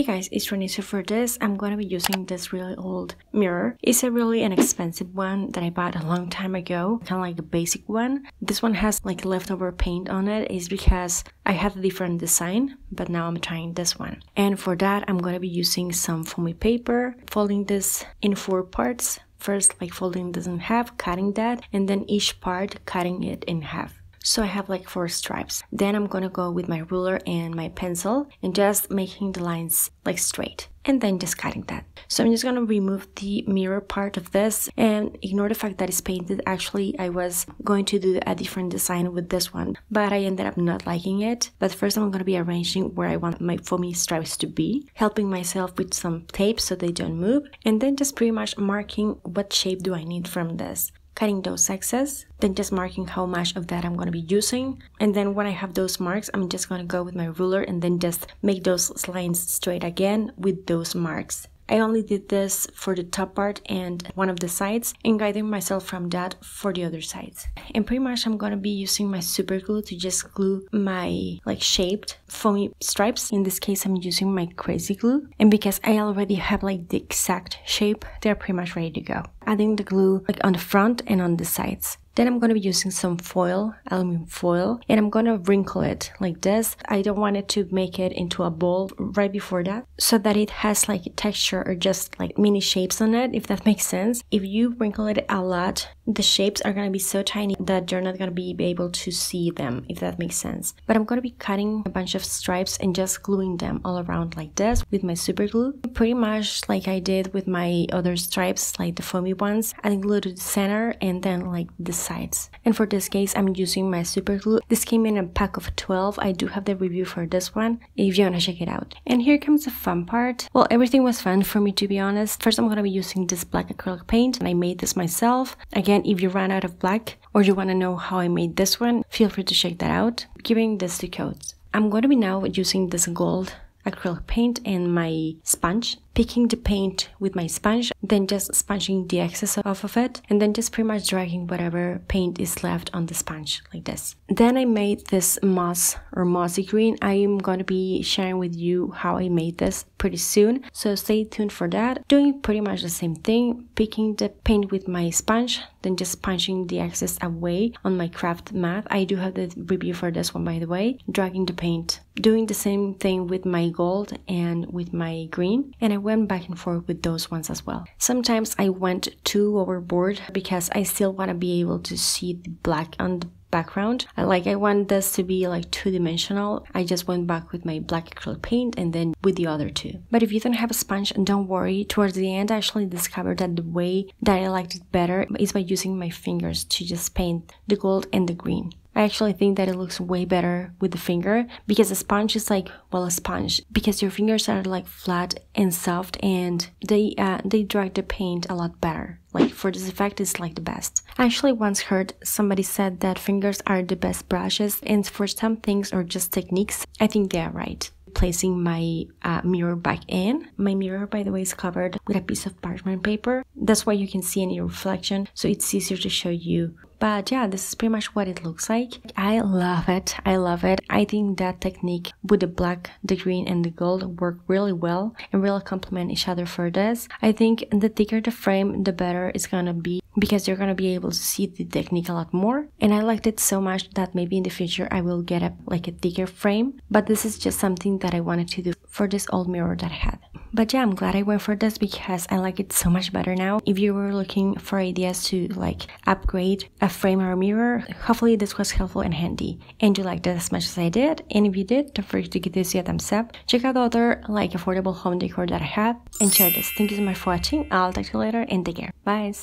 Hey guys, it's itsRenee. So for this, I'm going to be using this really old mirror. It's a really inexpensive one that I bought a long time ago, kind of like the basic one. This one has like leftover paint on it. It's because I had a different design, but now I'm trying this one. And for that, I'm going to be using some foamy paper, folding this in 4 parts. First, like folding this in half, cutting that, and then each part cutting it in half. So I have like 4 stripes. Then I'm gonna go with my ruler and my pencil and just making the lines like straight and then just cutting that. So I'm just gonna remove the mirror part of this and ignore the fact that it's painted. Actually, I was going to do a different design with this one, but I ended up not liking it. But first I'm gonna be arranging where I want my foamy stripes to be, helping myself with some tape so they don't move, and then just pretty much marking what shape do I need from this. Cutting those excess, then just marking how much of that I'm going to be using, and then when I have those marks, I'm just going to go with my ruler and then just make those lines straight again with those marks. I only did this for the top part and one of the sides, and guiding myself from that for the other sides. And pretty much I'm going to be using my super glue to just glue my like shaped foamy stripes. In this case, I'm using my crazy glue, and because I already have like the exact shape, they're pretty much ready to go. Adding the glue like on the front and on the sides. Then I'm going to be using some foil, aluminum foil, and I'm going to wrinkle it like this. I don't want it to make it into a ball right before that, so that it has like a texture or just like mini shapes on it, if that makes sense. If you wrinkle it a lot, the shapes are going to be so tiny that you're not going to be able to see them, if that makes sense. But I'm going to be cutting a bunch of stripes and just gluing them all around like this with my super glue. Pretty much like I did with my other stripes, like the foamy ones, adding glue to the center and then like the sides. And for this case, I'm using my super glue. This came in a pack of 12. I do have the review for this one if you want to check it out. And here comes the fun part. Well, everything was fun for me, to be honest. First, I'm going to be using this black acrylic paint, and I made this myself. Again, if you run out of black or you want to know how I made this one, feel free to check that out. Giving this 2 coats. I'm going to be now using this gold acrylic paint and my sponge, picking the paint with my sponge, then just sponging the excess off of it, and then just pretty much dragging whatever paint is left on the sponge like this. Then I made this moss or mossy green. I am going to be sharing with you how I made this pretty soon, so stay tuned for that. Doing pretty much the same thing, picking the paint with my sponge, then just sponging the excess away on my craft mat. I do have the review for this one, by the way. Dragging the paint, doing the same thing with my gold and with my green, and I went back and forth with those ones as well. Sometimes I went too overboard because I still want to be able to see the black on the background. I want this to be like 2-dimensional. I just went back with my black acrylic paint and then with the other 2. But if you don't have a sponge, don't worry. Towards the end, I actually discovered that the way that I liked it better is by using my fingers to just paint the gold and the green. I actually think that it looks way better with the finger, because a sponge is like, well, a sponge, because your fingers are like flat and soft, and they drag the paint a lot better. Like for this effect, it's like the best. I actually once heard somebody said that fingers are the best brushes, and for some things or just techniques, I think they are right. Placing my mirror back in. My mirror, by the way, is covered with a piece of parchment paper. That's why you can see any reflection, so it's easier to show you. But yeah, this is pretty much what it looks like. I love it. I love it. I think that technique with the black, the green, and the gold work really well and really complement each other for this. I think the thicker the frame, the better it's gonna be, because you're gonna be able to see the technique a lot more. And I liked it so much that maybe in the future I will get a thicker frame. But this is just something that I wanted to do for this old mirror that I had. But yeah, I'm glad I went for this because I like it so much better now. If you were looking for ideas to like upgrade a frame or a mirror, hopefully this was helpful and handy, and you liked it as much as I did. And if you did, don't forget to give this a thumbs up. Check out the other like affordable home decor that I have, and share this. Thank you so much for watching. I'll talk to you later, and take care. Bye.